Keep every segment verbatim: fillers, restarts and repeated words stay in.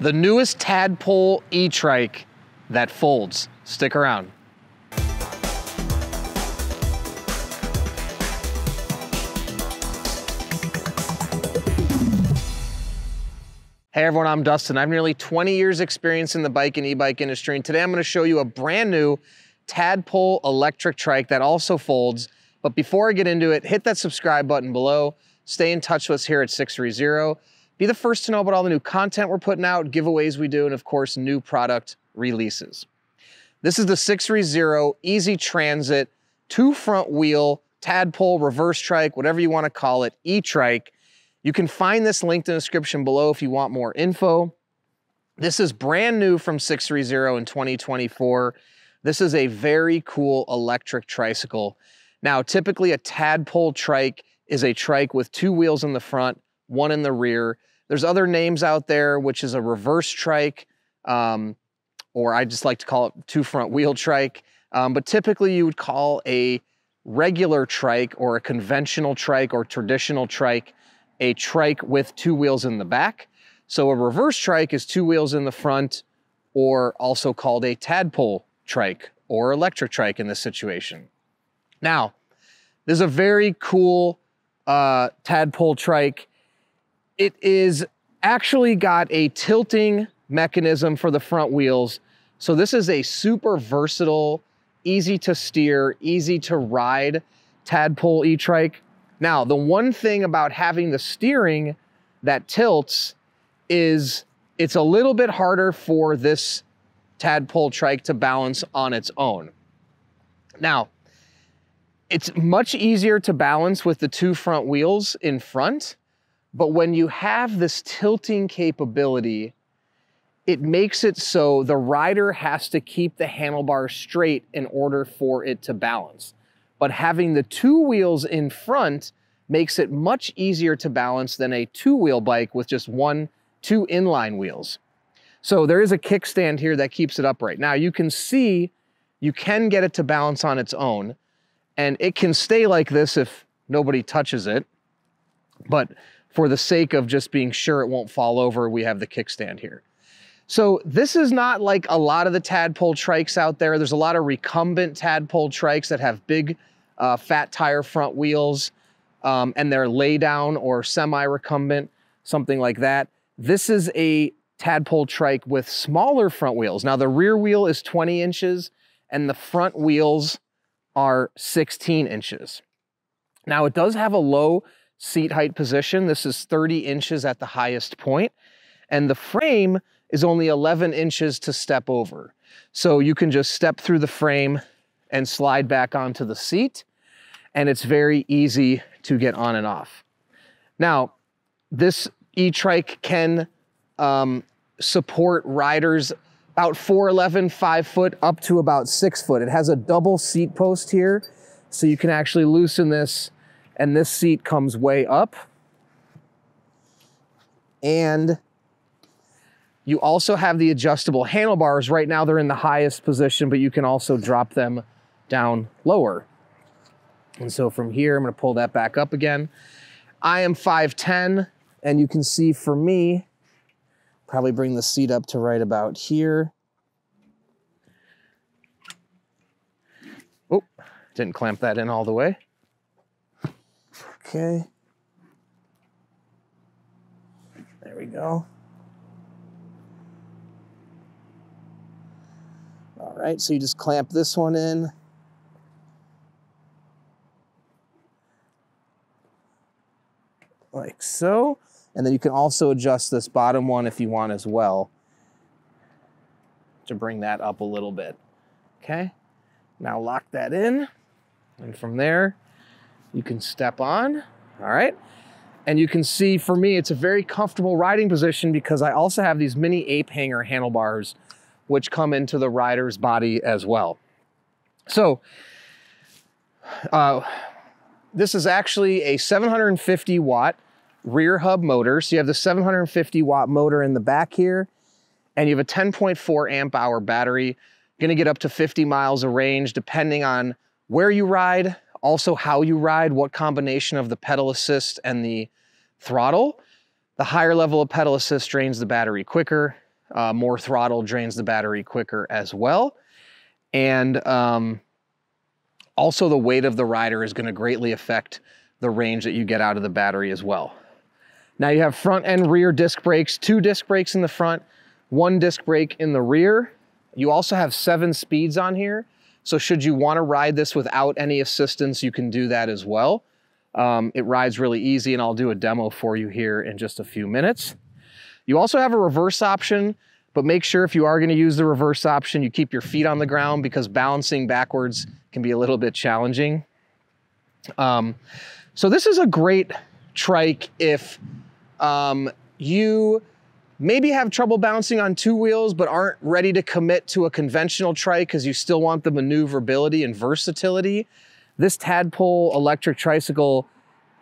the newest Tadpole E-Trike that folds. Stick around. Hey everyone, I'm Dustin. I have nearly twenty years experience in the bike and e-bike industry, and today I'm gonna show you a brand new Tadpole electric trike that also folds. But before I get into it, hit that subscribe button below. Stay in touch with us here at six three zero. Be the first to know about all the new content we're putting out, giveaways we do, and of course, new product releases. This is the six three zero Easy Transit, two front wheel, Tadpole, reverse trike, whatever you wanna call it, e-trike. You can find this linked in the description below if you want more info. This is brand new from six three zero in twenty twenty-four. This is a very cool electric tricycle. Now, typically a Tadpole trike is a trike with two wheels in the front, one in the rear. There's other names out there, which is a reverse trike, um, or I just like to call it two front wheel trike. Um, but typically you would call a regular trike or a conventional trike or traditional trike a trike with two wheels in the back. So a reverse trike is two wheels in the front, or also called a Tadpole trike or electric trike in this situation. Now, there's a very cool uh, Tadpole trike. It is actually got a tilting mechanism for the front wheels. So this is a super versatile, easy to steer, easy to ride Tadpole e-trike. Now, the one thing about having the steering that tilts is it's a little bit harder for this Tadpole trike to balance on its own. Now, it's much easier to balance with the two front wheels in front, but when you have this tilting capability, it makes it so the rider has to keep the handlebar straight in order for it to balance. But having the two wheels in front makes it much easier to balance than a two-wheel bike with just one, two inline wheels. So there is a kickstand here that keeps it upright. Now you can see, you can get it to balance on its own, and it can stay like this if nobody touches it. But for the sake of just being sure it won't fall over, we have the kickstand here. So this is not like a lot of the Tadpole trikes out there. There's a lot of recumbent Tadpole trikes that have big Uh, fat tire front wheels, um, and they're lay down or semi-recumbent, something like that. This is a Tadpole trike with smaller front wheels. Now the rear wheel is twenty inches and the front wheels are sixteen inches. Now it does have a low seat height position. This is thirty inches at the highest point, and the frame is only eleven inches to step over. So you can just step through the frame and slide back onto the seat, and it's very easy to get on and off. Now, this e-trike can um, support riders about four eleven, five foot, up to about six foot. It has a double seat post here, so you can actually loosen this, and this seat comes way up. And you also have the adjustable handlebars. Right now they're in the highest position, but you can also drop them down lower. And so from here, I'm gonna pull that back up again. I am five ten, and you can see for me, probably bring the seat up to right about here. Oh, didn't clamp that in all the way. Okay. There we go. All right, so you just clamp this one in. Like so. And then you can also adjust this bottom one if you want as well to bring that up a little bit. Okay, now lock that in. And from there, you can step on, all right? And you can see for me, it's a very comfortable riding position because I also have these mini ape hanger handlebars which come into the rider's body as well. So uh, this is actually a seven hundred fifty watt rear hub motor. So you have the seven hundred fifty watt motor in the back here, and you have a ten point four amp hour battery. You're gonna get up to fifty miles of range depending on where you ride, also how you ride, what combination of the pedal assist and the throttle. The higher level of pedal assist drains the battery quicker. Uh, more throttle drains the battery quicker as well. And um, also the weight of the rider is going to greatly affect the range that you get out of the battery as well. Now you have front and rear disc brakes, two disc brakes in the front, one disc brake in the rear. You also have seven speeds on here. So should you want to ride this without any assistance, you can do that as well. Um, it rides really easy, and I'll do a demo for you here in just a few minutes. You also have a reverse option, but make sure if you are going to use the reverse option, you keep your feet on the ground because balancing backwards can be a little bit challenging. Um, so this is a great trike if um, you maybe have trouble balancing on two wheels, but aren't ready to commit to a conventional trike because you still want the maneuverability and versatility. This Tadpole electric tricycle,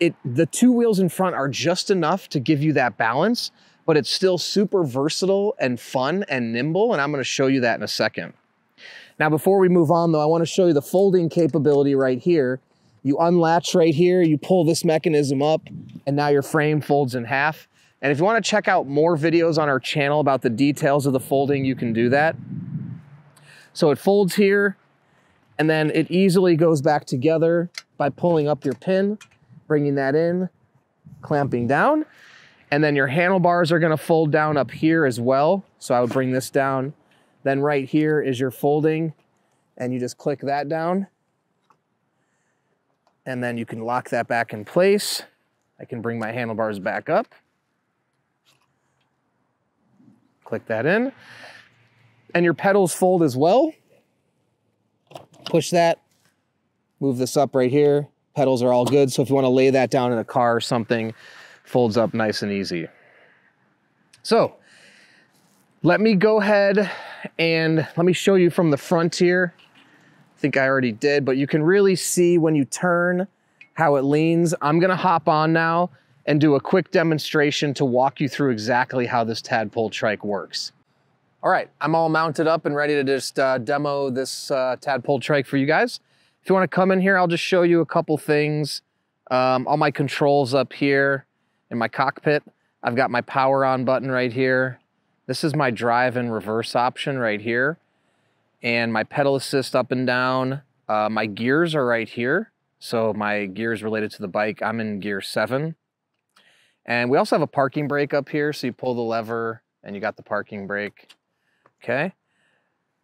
it, the two wheels in front are just enough to give you that balance, but it's still super versatile and fun and nimble, and I'm gonna show you that in a second. Now, before we move on though, I wanna show you the folding capability right here. You unlatch right here, you pull this mechanism up, and now your frame folds in half. And if you want to check out more videos on our channel about the details of the folding, you can do that. So it folds here, and then it easily goes back together by pulling up your pin, bringing that in, clamping down, and then your handlebars are going to fold down up here as well. So I would bring this down. Then right here is your folding, and you just click that down, and then you can lock that back in place. I can bring my handlebars back up. Click that in, and your pedals fold as well. Push that, move this up right here. Pedals are all good. So if you want to lay that down in a car or something, folds up nice and easy. So let me go ahead and let me show you from the front here. I think I already did, but you can really see when you turn how it leans. I'm going to hop on now and do a quick demonstration to walk you through exactly how this Tadpole trike works. All right, I'm all mounted up and ready to just uh, demo this uh, Tadpole trike for you guys. If you wanna come in here, I'll just show you a couple things. Um, all my controls up here in my cockpit. I've got my power on button right here. This is my drive and reverse option right here. And my pedal assist up and down. Uh, my gears are right here. So my gears related to the bike, I'm in gear seven. And we also have a parking brake up here. So you pull the lever and you got the parking brake. Okay.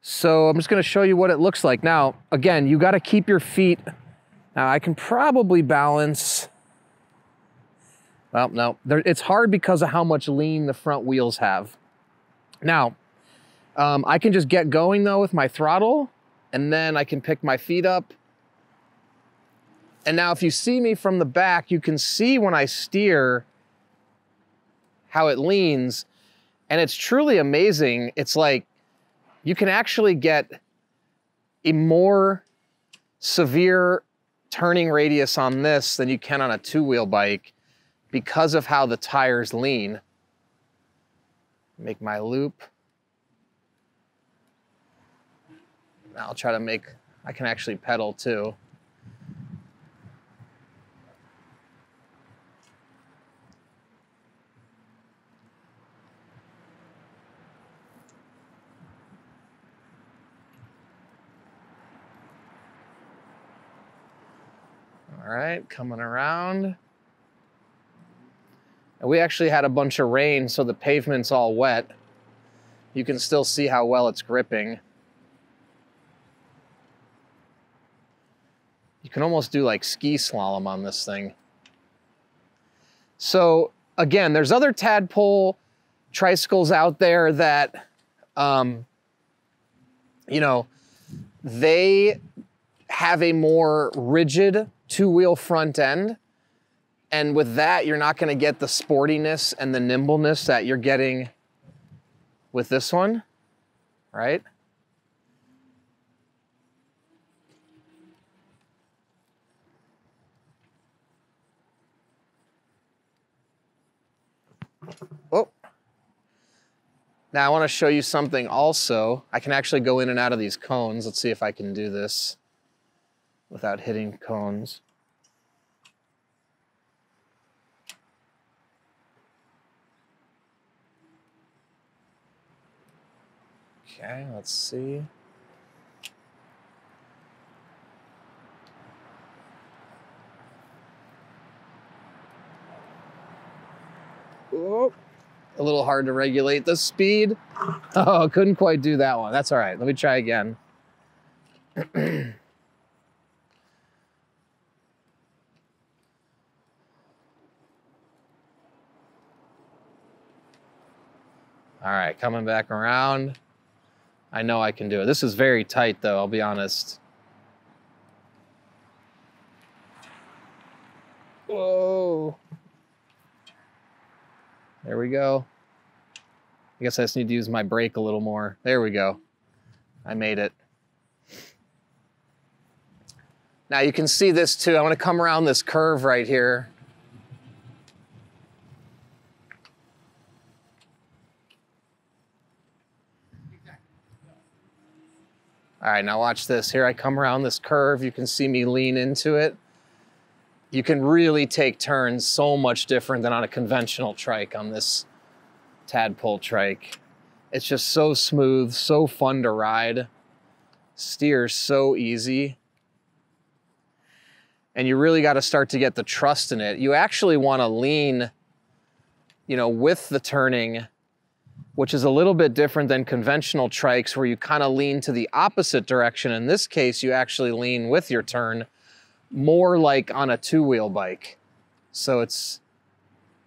So I'm just going to show you what it looks like. Now, again, you got to keep your feet. Now I can probably balance. Well, no, there, it's hard because of how much lean the front wheels have. Now, um, I can just get going though with my throttle, and then I can pick my feet up. And now if you see me from the back, you can see when I steer how it leans, and it's truly amazing. It's like you can actually get a more severe turning radius on this than you can on a two-wheel bike because of how the tires lean. Make my loop. I'll try to make, I can actually pedal too. All right, coming around. And we actually had a bunch of rain, so the pavement's all wet. You can still see how well it's gripping. You can almost do like ski slalom on this thing. So again, there's other Tadpole tricycles out there that, um, you know, they have a more rigid two-wheel front end. And with that, you're not gonna get the sportiness and the nimbleness that you're getting with this one, right? Oh. Now I wanna show you something also. I can actually go in and out of these cones. Let's see if I can do this without hitting cones. Okay, let's see. Oh, a little hard to regulate the speed. Oh, couldn't quite do that one. That's all right. Let me try again. All right, coming back around. I know I can do it. This is very tight though, I'll be honest. Whoa. There we go. I guess I just need to use my brake a little more. There we go. I made it. Now you can see this too. I want to come around this curve right here. All right, now watch this. Here I come around this curve. You can see me lean into it. You can really take turns so much different than on a conventional trike on this Tadpole trike. It's just so smooth, so fun to ride. Steers so easy. And you really gotta start to get the trust in it. You actually wanna lean, you know, with the turning, which is a little bit different than conventional trikes where you kind of lean to the opposite direction. In this case, you actually lean with your turn more like on a two-wheel bike. So it's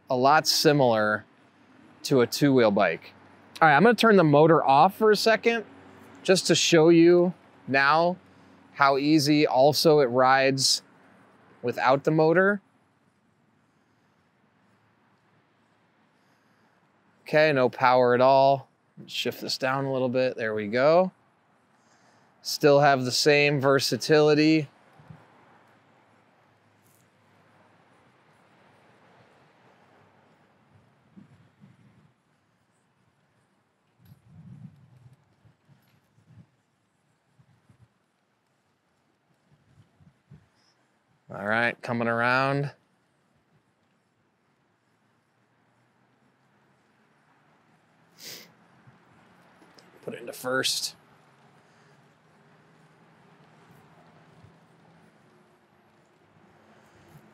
a lot similar to a two-wheel bike. All right, I'm gonna turn the motor off for a second just to show you now how easy also it rides without the motor. Okay, no power at all. Shift this down a little bit. There we go. Still have the same versatility. All right, coming around. Put it into first.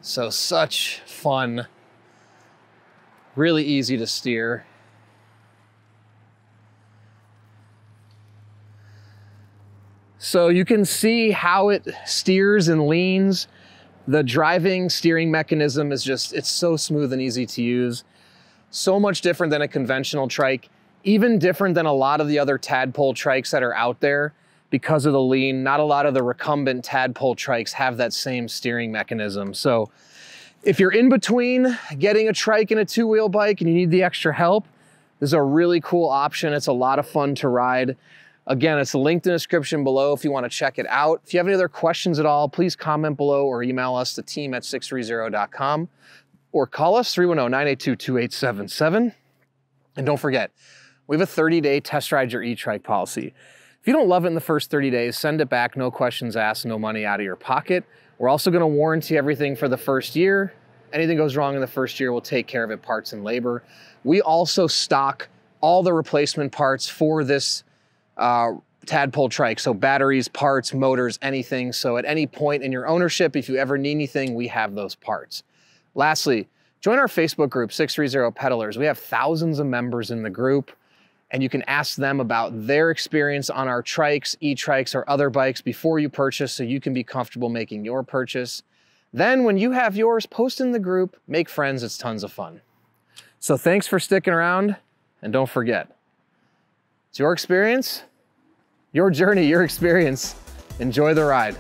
So such fun, really easy to steer. So you can see how it steers and leans. The driving steering mechanism is just, it's so smooth and easy to use. So much different than a conventional trike. Even different than a lot of the other Tadpole trikes that are out there because of the lean. Not a lot of the recumbent Tadpole trikes have that same steering mechanism. So if you're in between getting a trike and a two-wheel bike and you need the extra help, this is a really cool option. It's a lot of fun to ride. Again, it's linked in the description below if you want to check it out. If you have any other questions at all, please comment below or email us, the team at six three zero dot com, or call us three one zero, nine eight two, two eight seven seven. And don't forget, we have a thirty-day test ride your e-trike policy. If you don't love it in the first thirty days, send it back, no questions asked, no money out of your pocket. We're also gonna warranty everything for the first year. Anything goes wrong in the first year, we'll take care of it, parts and labor. We also stock all the replacement parts for this uh, Tadpole trike, so batteries, parts, motors, anything. So at any point in your ownership, if you ever need anything, we have those parts. Lastly, join our Facebook group, six three zero Peddlers. We have thousands of members in the group, and you can ask them about their experience on our trikes, e-trikes, or other bikes before you purchase so you can be comfortable making your purchase. Then when you have yours, post in the group, make friends, it's tons of fun. So thanks for sticking around, and don't forget, it's your experience, your journey, your experience. Enjoy the ride.